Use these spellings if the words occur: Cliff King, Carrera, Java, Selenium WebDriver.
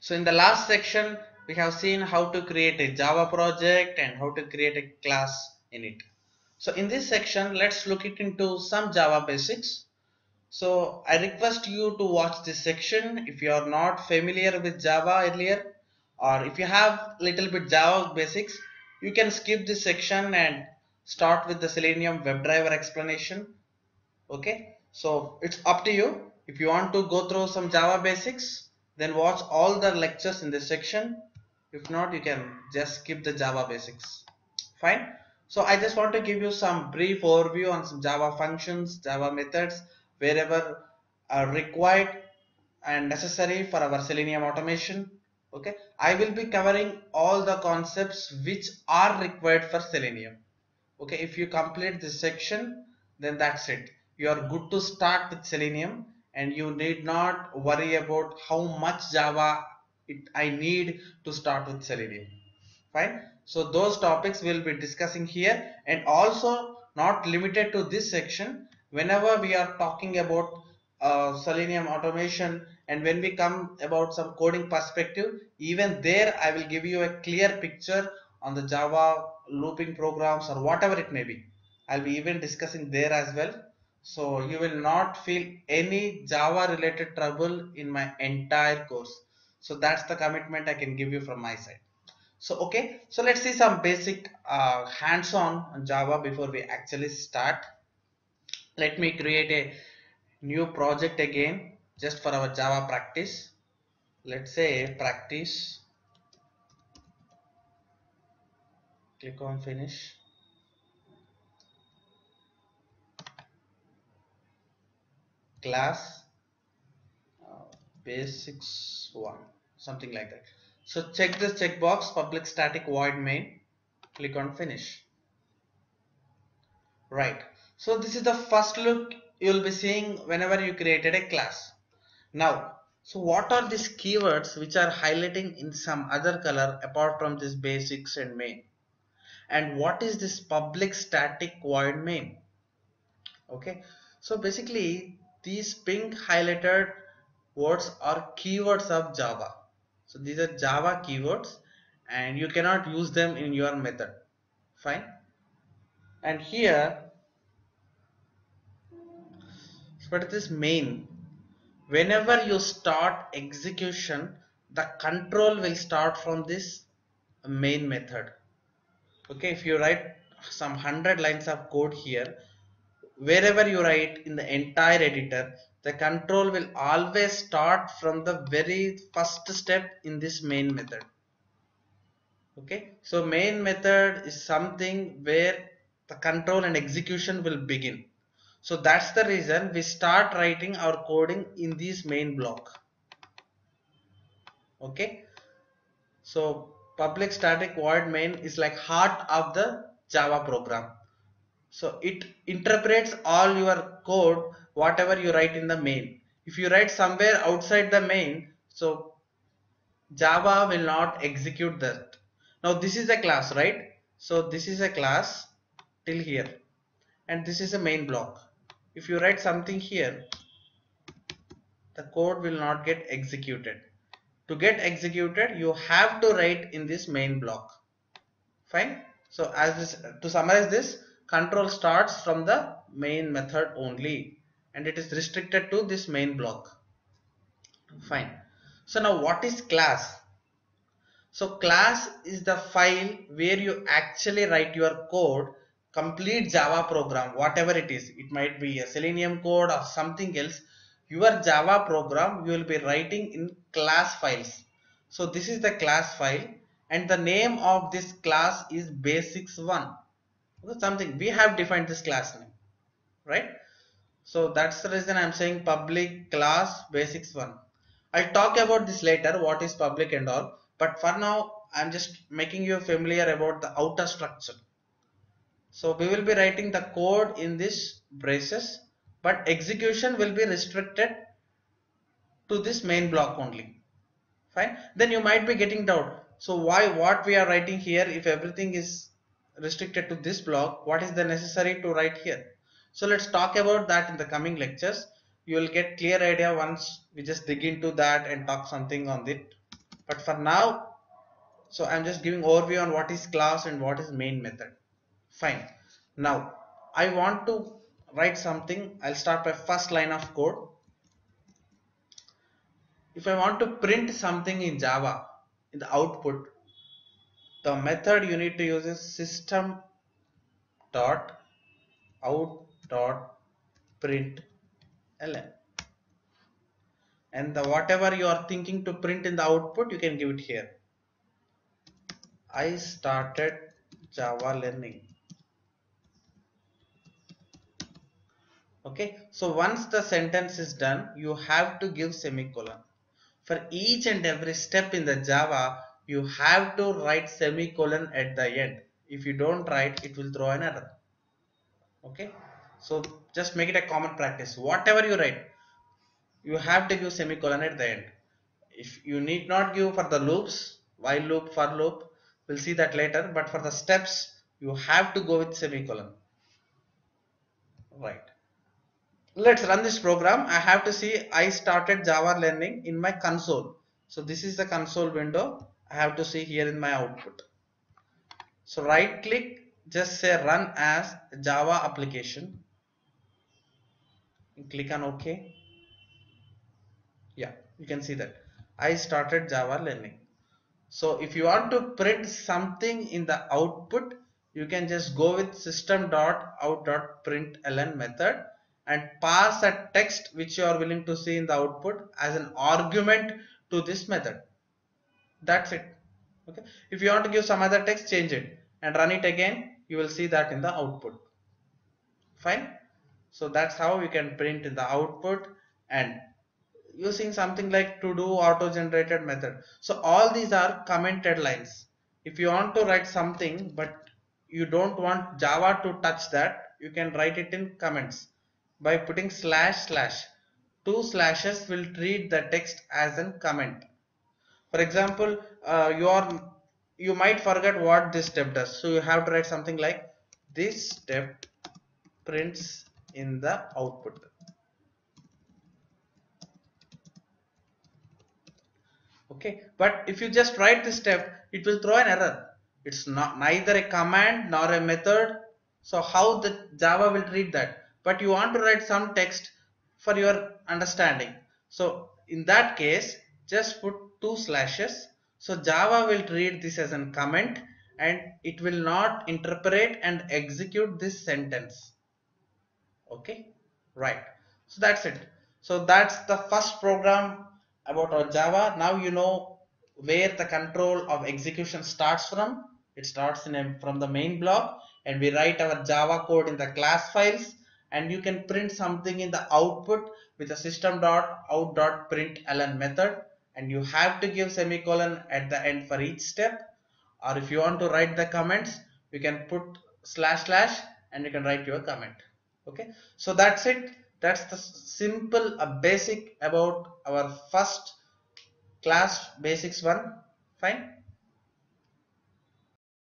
So in the last section, we have seen how to create a Java project and how to create a class in it. So in this section, let's look it into some Java basics. So I request you to watch this section if you are not familiar with Java earlier, or if you have little bit Java basics, you can skip this section and start with the Selenium WebDriver explanation. Okay, so it's up to you. If you want to go through some Java basics, then watch all the lectures in this section. If not, you can just skip the Java basics. Fine. So I just want to give you some brief overview on some Java functions, Java methods, wherever are required and necessary for our Selenium automation. Okay, I will be covering all the concepts which are required for Selenium. Okay, if you complete this section, then that's it. You are good to start with Selenium, and you need not worry about how much Java I need to start with Selenium. Fine. So those topics we'll be discussing here, and also not limited to this section. Whenever we are talking about Selenium automation, and when we come about some coding perspective, even there I will give you a clear picture on the Java looping programs or whatever it may be. I'll be even discussing there as well. So you will not feel any Java related trouble in my entire course. So that's the commitment I can give you from my side. So okay, so let's see some basic hands-on on Java before we actually start. Let me create a new project again just for our Java practice. Let's say practice. Click on finish. Class basics 1, something like that. So check this checkbox, public static void main. Click on finish. Right. So this is the first look you will be seeing whenever you created a class. Now, so what are these keywords which are highlighting in some other color apart from this basics and main? And what is this public static void main? Okay, so basically these pink highlighted words are keywords of Java. So these are Java keywords and you cannot use them in your method. Fine. And here, but this main, whenever you start execution, the control will start from this main method. Okay, if you write some 100 lines of code here, wherever you write in the entire editor, the control will always start from the very first step in this main method. Okay, so main method is something where the control and execution will begin. So that's the reason we start writing our coding in this main block. Okay. So public static void main is like heart of the Java program. So it interprets all your code, whatever you write in the main. If you write somewhere outside the main, so Java will not execute that. Now this is a class, right? So this is a class till here. And this is a main block. If you write something here, the code will not get executed. To get executed, you have to write in this main block. Fine. So as this, to summarize this, control starts from the main method only, and it is restricted to this main block. Fine. So now what is class? So class is the file where you actually write your code, complete Java program, whatever it is. It might be a Selenium code or something else. Your Java program you will be writing in class files. So this is the class file, and the name of this class is basics1. Something we have defined this class name, right? So that's the reason I'm saying public class basics1. I'll talk about this later, what is public and all, but for now I'm just making you familiar about the outer structure. So we will be writing the code in this braces, but execution will be restricted to this main block only. Fine. Then you might be getting doubt. So why what we are writing here, if everything is restricted to this block, what is the necessary to write here? So let's talk about that in the coming lectures. You will get clear idea once we just dig into that and talk something on it. But for now, so I'm just giving overview on what is class and what is main method. Fine. Now I want to write something. I'll start by first line of code. If I want to print something in Java, in the output, the method you need to use is system.out.println. And the whatever you are thinking to print in the output, you can give it here. I started Java learning. Okay, so once the sentence is done, you have to give semicolon. For each and every step in the Java, you have to write semicolon at the end. If you don't write, it will throw an error. Okay, so just make it a common practice. Whatever you write, you have to give semicolon at the end. If you need not give for the loops, while loop, for loop, we'll see that later. But for the steps, you have to go with semicolon. Right. Let's run this program. I have to see I started Java learning in my console. So this is the console window. I have to see here in my output. So right click, just say run as Java application. And click on OK. Yeah, you can see that I started Java learning. So if you want to print something in the output, you can just go with system.out.println method and pass a text which you are willing to see in the output as an argument to this method. That's it. Okay. If you want to give some other text, change it and run it again. You will see that in the output. Fine. So that's how you can print in the output and using something like to do auto-generated method. So all these are commented lines. If you want to write something but you don't want Java to touch that, you can write it in comments by putting //. Two slashes will treat the text as a comment. For example, you might forget what this step does. So you have to write something like this step prints in the output. Okay, but if you just write this step, it will throw an error. It's not neither a command nor a method. So how the Java will treat that? But you want to write some text for your understanding. So in that case, just put 2 slashes. So Java will treat this as a comment and it will not interpret and execute this sentence. Okay, right. So that's it. So that's the first program about our Java. Now you know where the control of execution starts from. It starts from the main block, and we write our Java code in the class files, and you can print something in the output with the system.out.println method, and you have to give semicolon at the end for each step. Or if you want to write the comments, you can put / and you can write your comment. Okay, so that's it. That's the simple basic about our first class basics one. Fine.